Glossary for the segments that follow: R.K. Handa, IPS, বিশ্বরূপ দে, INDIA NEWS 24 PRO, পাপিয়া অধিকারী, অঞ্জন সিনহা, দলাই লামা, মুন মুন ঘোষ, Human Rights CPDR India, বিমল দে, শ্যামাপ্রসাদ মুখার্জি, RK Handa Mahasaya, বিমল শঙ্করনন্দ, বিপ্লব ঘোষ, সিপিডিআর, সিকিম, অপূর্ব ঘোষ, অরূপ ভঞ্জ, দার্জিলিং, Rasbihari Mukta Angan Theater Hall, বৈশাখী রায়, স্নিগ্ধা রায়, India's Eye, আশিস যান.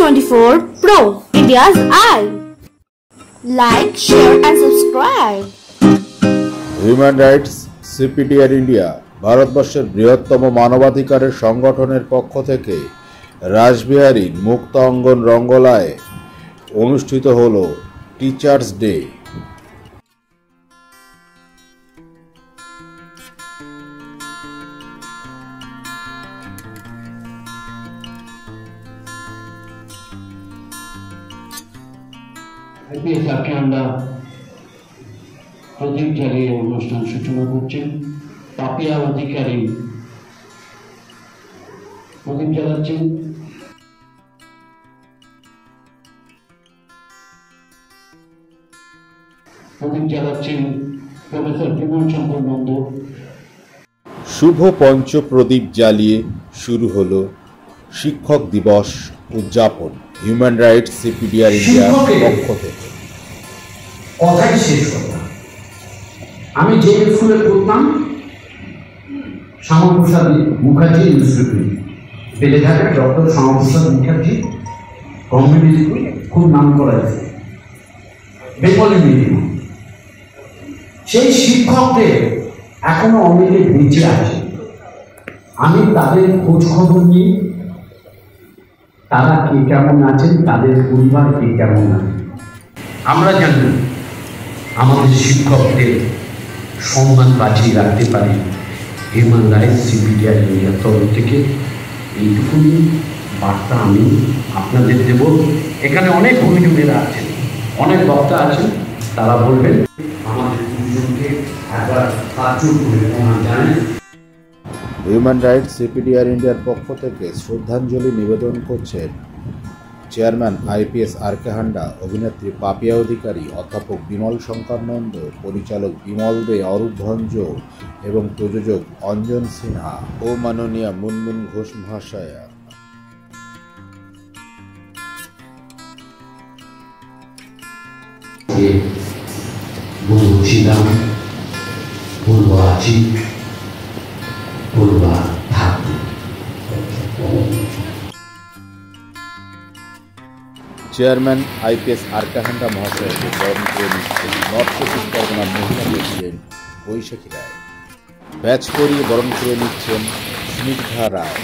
24 Pro, India's Eye. Like, share and subscribe. Human Rights CPDR India, ভারতবর্ষের বৃহত্তম মানবাধিকারের সংগঠনের পক্ষ থেকে রাসবিহারীর মুক্ত অঙ্গন রঙ্গলায় অনুষ্ঠিত হলো teachers day. IPS R.K. Handa প্রদীপ জ্বালিয়ে অনুষ্ঠান সূচনা করছেন। পাপিয়া অধিকারী প্রদীপ জ্বালাচ্ছেন। প্রদীপ জ্বালাচ্ছেন প্রফেসর বিমল De। শুভ পঞ্চ প্রদীপ জ্বালিয়ে শুরু হলো শিক্ষক দিবস উদযাপন হিউম্যান রাইটস সিপিডিআর ইন্ডিয়ার পক্ষ থেকে। কথাই শেষ কথা। আমি যে স্কুলে পড়তাম শ্যামাপ্রসাদ মুখার্জি ইনস্টিটিউট, বেড়ে থাকা doctor শ্যামাপ্রসাদ মুখার্জি community school, খুব নাম করা হয়েছে বেঙ্গলি মিডিয়াম। সেই শিক্ষকদের এখনো অনেকে বেঁচে আছে। আমি তাদের খোঁজখবর নিই, তারা কে কেমন আছেন, তাদের পরিবার কে কেমন আছে। আমরা জানি আমাদের শিক্ষকদের সম্মান বাঁচিয়ে রাখতে পারি হিউম্যান রাইটস সিপিডিআর ইন্ডিয়ার তরফ থেকে এইটুকুনি বার্তা আমি আপনাদের দেব। এখানে অনেক অভিযোগেরা আছেন, অনেক বক্তা আছেন, তারা বলবেন। আমাদের দুজনকে একবার কাজও করে জানেন। হিউম্যান রাইটস সিপিডিআর ইন্ডিয়ার পক্ষ থেকে শ্রদ্ধাঞ্জলি নিবেদন করছেন চেয়ারম্যান IPS R.K. Handa, অভিনেত্রী পাপিয়া অধিকারী, অধ্যাপক বিমল শঙ্করনন্দ, পরিচালক বিমল দে, অরূপ ভঞ্জ এবং প্রযোজক অঞ্জন সিনহা ও মাননীয়া মুন মুন ঘোষ মহাশয়া। Chairman IPS R.K. Handa মহাশয়কে বরণ করে নিচ্ছেন নর্থ চব্বিশ পরগনার মহিলা প্রেসিডেন্ট বৈশাখী রায়। ব্যাচ করিয়ে বরণ করে নিচ্ছেন স্নিগ্ধা রায়।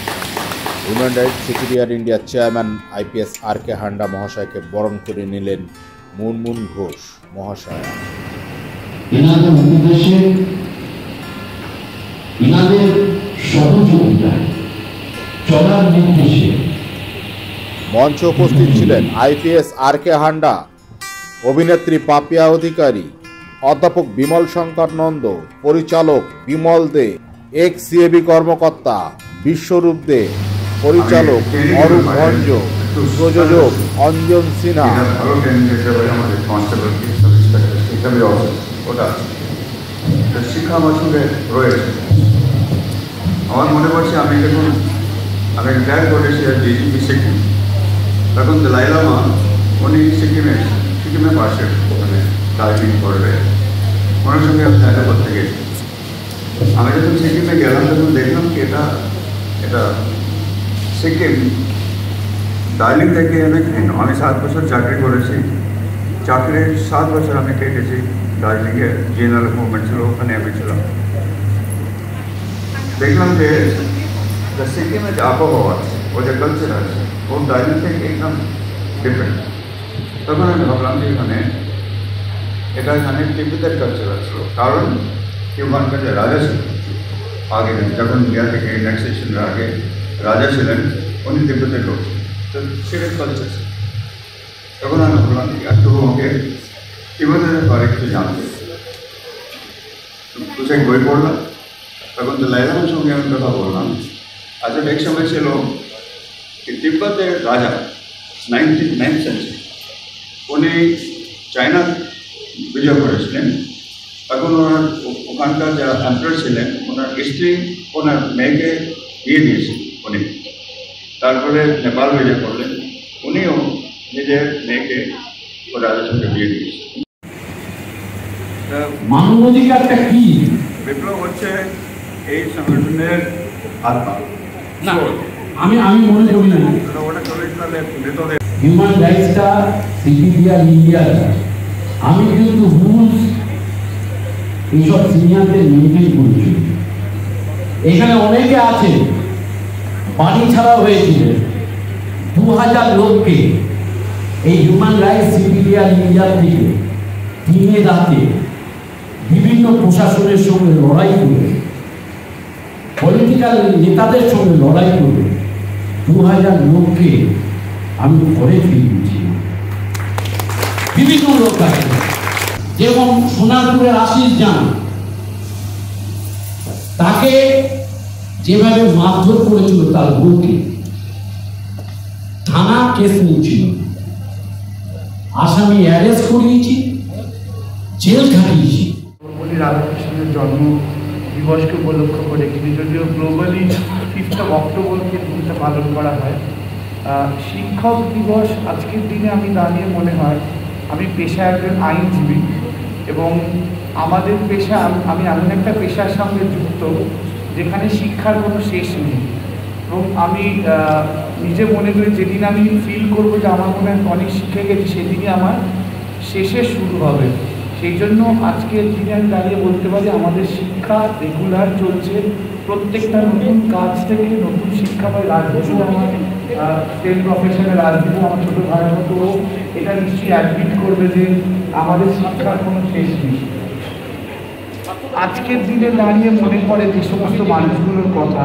Human rights secretary ইন্ডিয়ার চেয়ারম্যান IPS R.K. Handa মহাশয়কে বরণ করে নিলেন মুন মুন ঘোষ মহাশয়। ইনাদের সহযোগিতায় চলার নির্দেশে মঞ্চে উপস্থিত ছিলেন IPS R.K. Handa, অভিনেত্রী পাপিয়া অধিকারী, অধ্যাপক বিমল শঙ্করনন্দ, পরিচালক বিমল দে, ex-CAB কর্মকর্তা বিশ্বরূপ দে, পরিচালক অরূপ ভঞ্জ, প্রযোজক অঞ্জন সিনহা। শিক্ষা মাসুরে রয়েছে। আমার মনে পড়ছে আমি যখন আমি রিটায়ার করেছি আর ডিজিপি সিকিম, তখন দলাই লামা উনি সিকিমে পাশে ওখানে দার্জিলিং করবে, ওনার সঙ্গে আমি দেখা করতে গেছি। আমি যখন সিকিমে গেলাম তখন দেখলাম কি এটা সিকিম দার্জিলিং থেকে অনেক ভিন্ন। আমি 7 বছর চাকরি করেছি, চাকরির 7 বছর আমি কেটেছি দার্জিলিংয়ে। জেনারেল মুভমেন্ট ছিল, ওখানে আমি ছিলাম। দেখলাম যে সিকিমের যে আবহাওয়া আছে, ও যে কালচার আছে, ও দার্জিলিং থেকে একদম ডিফারেন্ট। তখন আমি ভাবলাম যে এখানে তিব্বতের কালচার আছে, কারণ ওখানকার যে রাজা ছিলেন আগে, যখন ইন্ডিয়া থেকে রিল্যাক্সেশনের আগে রাজা ছিলেন উনি তিব্বতের লোক, তো সেটার কালচার। তখন আমি ভাবলাম একটু ওকে তিব্বতের পরে একটু জানতে বুঝে বই পড়লাম। তখন তো লাইলামের সঙ্গে আমি কথা বললাম। আচ্ছা, এক সময় ছিল কি তিব্বতের রাজা 9th century উনি চায়না বিজয় করেছিলেন। তখন ওনার ওখানকার যারা এম্পার ছিলেন ওনার স্ত্রী ওনার মেয়েকে দিয়ে দিয়েছেন উনি। তারপরে নেপাল বিজয় করলেন, উনিও নিজের মেয়েকে ও রাজার সঙ্গে বিয়ে দিয়েছেন। মানবাধিকারটা কি? বিপ্লব হচ্ছে এই সংগঠনের আত্মা। আমি মনে করি না মৃতদের হিউম্যান রাইটসটা সিপিডিআর ইন্ডিয়া আমি কিন্তু রুলস এইসব সিনিয়রদের মেনটেন করছি। এখানে অনেকে আছে বাড়ি ছাড়া হয়েছিল 2000 লোককে এই হিউম্যান রাইটস সিপিডিআর ইন্ডিয়া থেকে দিনে রাতে বিভিন্ন প্রশাসনের সঙ্গে লড়াই করে পলিটিক্যাল নেতাদের সঙ্গে লড়াই করে 2000 লোককে আমি ঘরে ফিরিয়ে দিয়েছি। বিভিন্ন লোক আছে যেমন সোনারপুরের আশিস যান, তাকে যেভাবে মারধর করেছিল তার বউকে, থানা কেস নিয়েছিল, আসামি অ্যারেস্ট করিয়েছি, জেল খাটিয়েছি। রাধাকৃষ্ণের জন্ম দিবসকে উপলক্ষ করে কিন্তু যদিও গ্লোবালি 5th অক্টোবরকে দিনটা পালন করা হয়, শিক্ষক দিবস আজকের দিনে আমি দাঁড়িয়ে মনে হয় আমি পেশায় একজন আইনজীবী এবং আমাদের পেশা আমি এমন একটা পেশার সঙ্গে যুক্ত যেখানে শিক্ষার কোনো শেষ নেই এবং আমি নিজে মনে করি যেদিন আমি ফিল করবো যে আমার মনে হয় অনেক শিক্ষা গেছি সেদিনই আমার শেষে শুরু হবে। সেই জন্য আজকের দিনে আমি দাঁড়িয়ে বলতে পারি আমাদের শিক্ষা রেগুলার চলছে, প্রত্যেকটা নতুন কাজ থেকে নতুন শিক্ষা বা রাজনীতিও আমার স্টেট প্রফেশনে রাজনীতি আমার ছোটো ভাইয়ের মতো এটা নিশ্চয়ই অ্যাডমিট করবে যে আমাদের শিক্ষার কোনো শেষ নেই। আজকের দিনে দাঁড়িয়ে মনে পড়ে যে সমস্ত মানুষগুলোর কথা।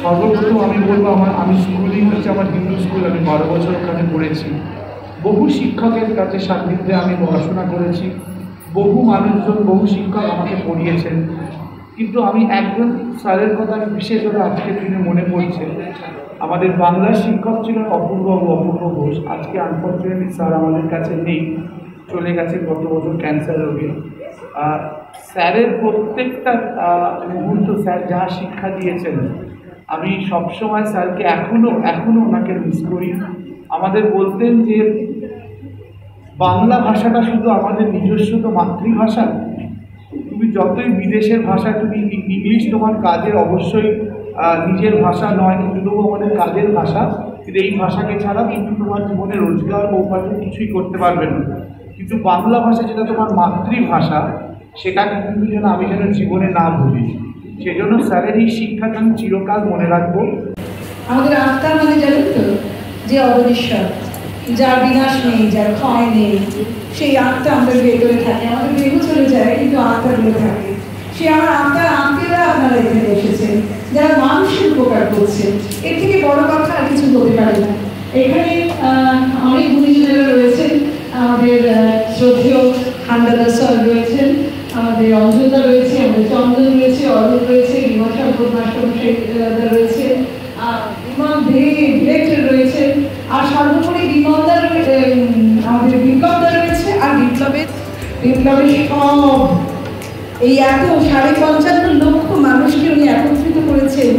সর্বপ্রথম আমি বলবো আমি স্কুলই হচ্ছে আমার হিন্দু স্কুল, আমি 12 বছর ওখানে পড়েছি। বহু শিক্ষকের কাছে সান্নিধ্যে আমি পড়াশোনা করেছি, বহু মানুষজন বহু শিক্ষক আমাকে পড়িয়েছেন, কিন্তু আমি একজন স্যারের কথা আমি বিশেষভাবে আজকের দিনে মনে পড়ছে। আমাদের বাংলার শিক্ষক ছিলেন অপূর্ব ঘোষ। আজকে আনফর্চুনেটলি স্যার আমাদের কাছে নেই, চলে গেছে গত বছর ক্যান্সার রোগে। স্যারের প্রত্যেকটা মুহূর্ত স্যার যা শিক্ষা দিয়েছেন আমি সবসময় স্যারকে এখনও ওনাকে মিস করি। আমাদের বলতেন যে বাংলা ভাষাটা শুধু আমাদের নিজস্ব তো মাতৃভাষা, তুমি যতই বিদেশের ভাষা তুমি ইংলিশ তোমার কাজের অবশ্যই নিজের ভাষা নয়, কিন্তু তবু আমাদের কাজের ভাষা, কিন্তু এই ভাষাকে ছাড়া কিন্তু তোমার জীবনে রোজগার উপার্জন কিছুই করতে পারবে না। কিন্তু বাংলা ভাষা যেটা তোমার মাতৃভাষা সেটা কিন্তু যেন আমি যেন জীবনে না ভুলি, সেজন্য স্যারের এই শিক্ষাটা আমি চিরকাল মনে রাখবো। আমাদের আত্মা মানে জানেন তো যে অবনীশ্বর, যার বিনাশ নেই, যার ক্ষয় নেই, সেই আত্মা আমাদের ভেতরে থাকে। আমাদের ভেতরে চলে যায় কিন্তু আত্মা ভেতরে থাকে। সে আমার আত্মার আত্মীয়রা আপনারা এখানে এসেছেন যারা মানুষের উপকার করছে, এর থেকে বড় কথা আর কিছু হতে পারে না। এখানে অনেক গুণীজনেরা রয়েছেন, আমাদের শ্রদ্ধেয় হান্দাদা স্যার রয়েছেন, আমাদের অঞ্জনদা রয়েছে, আমাদের চন্দন রয়েছে, অরুণ রয়েছে, বিমর্শা মাস্টারমশাইদা রয়েছে, বিমল দে ডিরেক্টর রয়েছেন, আর সর্বোপরি বিমলদা রয়েছে, আমাদের বিপ্লবদা রয়েছে। আর বিপ্লবের সব এই এত 55 লক্ষ মানুষকে উনি একত্রিত করেছেন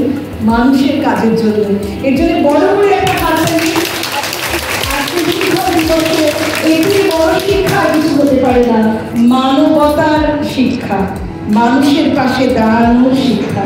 মানুষের কাজের জন্য। এর জন্য বড় করে একটা কাজ শিক্ষা কিছু হতে পারে না, মানবতার শিক্ষা, মানুষের পাশে দাঁড়ানোর শিক্ষা।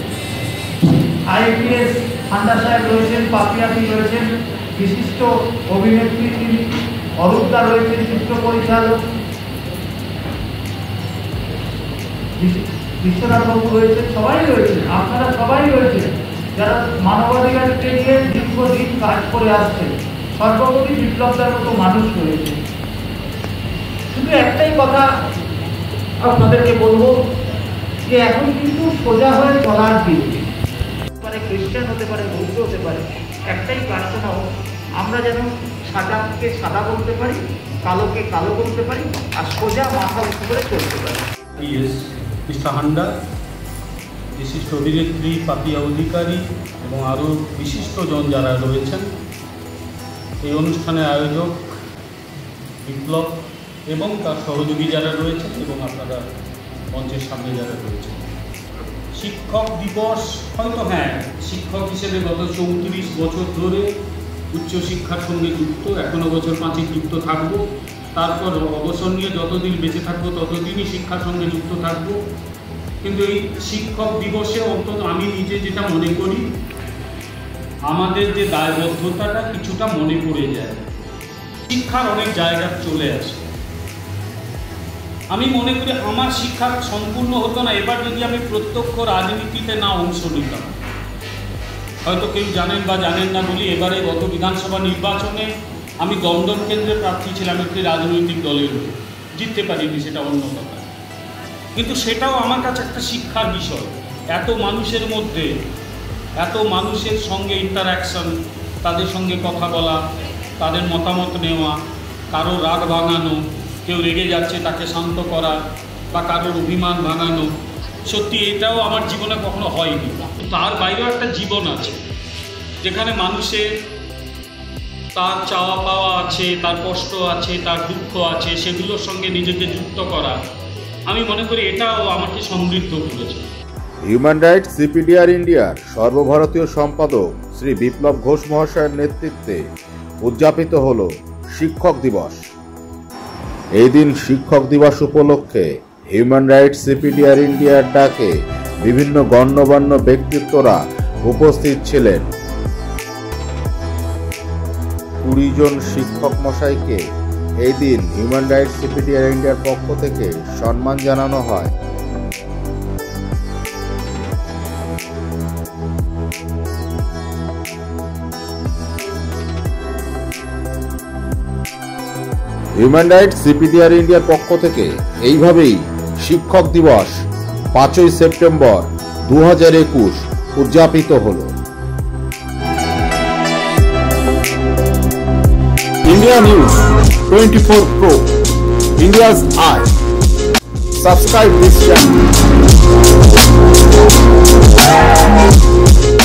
IPS হান্ডা সাহেব রয়েছেন, পাপিয়া দি রয়েছেন, বিশিষ্ট অভিনেত্রী অরূপদা রয়েছেন, চিত্র পরিচালক বিশ্বনাথবাবু রয়েছেন, সবাই রয়েছেন, আপনারা সবাই রয়েছেন যারা মানবাধিকারকে নিয়ে দীর্ঘদিন কাজ করে আসছেন। সর্বোপরি বিপ্লবদের মতো মানুষ রয়েছে। শুধু একটাই কথা আপনাদেরকে বলবো যে এখন কিন্তু সোজা হয়ে চলার দিন, মানে খ্রিস্টান হতে পারে, বৌদ্ধ হতে পারে, একটাই প্রার্থনা হোক আমরা যেন সাদাকে সাদা বলতে পারি, কালোকে কালো বলতে পারি, আর সোজা মাথা উঁচু করে চলতে পারি। Mr. Handa বিশিষ্ট অভিনেত্রী পাপিয়া অধিকারী এবং আরও বিশিষ্টজন যারা রয়েছেন। এই অনুষ্ঠানের আয়োজক বিপ্লব এবং তার সহযোগী যারা রয়েছেন এবং আপনারা মঞ্চের সামনে যারা রয়েছেন। শিক্ষক দিবস হয়তো হ্যাঁ, শিক্ষক হিসেবে গত ৩৪ বছর ধরে উচ্চশিক্ষার সঙ্গে যুক্ত, এখনও বছর ৫ যুক্ত থাকবো, তারপর অবসর নিয়ে যতদিন বেঁচে থাকবো ততদিনই শিক্ষার সঙ্গে যুক্ত থাকবো। কিন্তু এই শিক্ষক দিবসে অন্তত আমি নিজে যেটা মনে করি, আমাদের যে দায়বদ্ধতাটা কিছুটা মনে পড়ে যায়, শিক্ষার অনেক জায়গা চলে আসে। আমি মনে করি আমার শিক্ষা সম্পূর্ণ হতো না এবার যদি আমি প্রত্যক্ষ রাজনীতিতে না অংশ নিতাম। হয়তো কেউ জানেন বা জানেন না বলি, এবারে গত বিধানসভা নির্বাচনে আমি দমদম কেন্দ্রে প্রার্থী ছিলাম একটি রাজনৈতিক দলের, জিততে পারিনি, সেটা অন্য কথা, কিন্তু সেটাও আমার কাছে একটা শিক্ষার বিষয়। এত মানুষের মধ্যে, এত মানুষের সঙ্গে ইন্টারাকশান, তাদের সঙ্গে কথা বলা, তাদের মতামত নেওয়া, কারো রাগ ভাঙানো, কেউ রেগে যাচ্ছে তাকে শান্ত করা বা কারোর অভিমান ভাঙানো, সত্যি এটাও আমার জীবনে কখনো হয়নি। তার বাইরেও একটা জীবন আছে যেখানে মানুষের তার চাওয়া পাওয়া আছে, তার কষ্ট আছে, তার দুঃখ আছে, সেগুলোর সঙ্গে নিজেকে যুক্ত করা, আমি মনে করি এটাও আমাকে সমৃদ্ধ করেছে। হিউম্যান রাইটস সিপিডিআর ইন্ডিয়ার সর্বভারতীয় সম্পাদক শ্রী বিপ্লব ঘোষ মহাশয়ের নেতৃত্বে উদযাপিত হল শিক্ষক দিবস। এই দিন শিক্ষক দিবস উপলক্ষে হিউম্যান রাইটস সিপিডিআর ইন্ডিয়ার ডাকে বিভিন্ন গণ্যমান্য ব্যক্তিত্বরা উপস্থিত ছিলেন। ২০ জন শিক্ষক মশাইকে এই দিন হিউম্যান রাইটস সিপিডিআর ইন্ডিয়ার পক্ষ থেকে সম্মান জানানো হয়। হিউম্যান রাইটস সিপিডিআর ইন্ডিয়ার পক্ষ থেকে এইভাবেই শিক্ষক দিবস ৫ই সেপ্টেম্বর ২০২১ উদযাপিত হলো। India News 24 Pro, India's Eye. Subscribe this channel.